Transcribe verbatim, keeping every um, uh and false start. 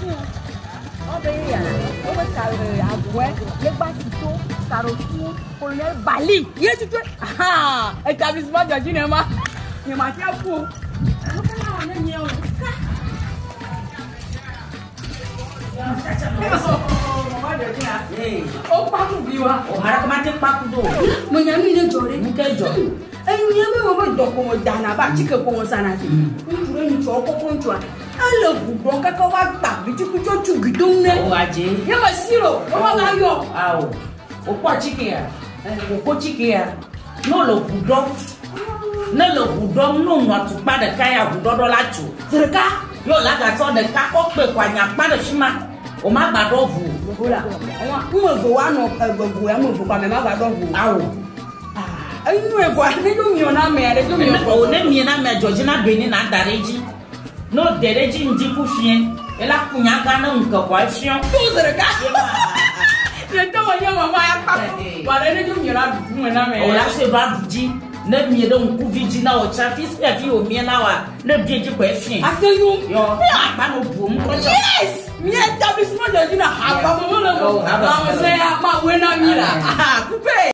Thank you. And you never go to Dana, but you can go on Sanati. You talk upon one. I love Broca Covata, which you could go to Gidum. You are zero. Oh, Opachikia, and Opachikia. No love, who don't. No love, who don't know what to buy the Kaya, who don't like to. The car, your lads on the car, or the Padashima, or my Badovu. Who was the one of the Guamu from another Badovu? I knew what I do. You know, me, I do. Me, I Georgina Benin at that age. No, the age in Dipufian, Elapunagana, Uncapuation. Those are the guys. They don't know my but I do. You're not doing a man. I say, Babji, let me don't go Vigina or Chafis, if you me an hour. Let me get question. After you, your man of boom. Yes, me and Tabis, not a half of a woman. I was saying, I'm not winning.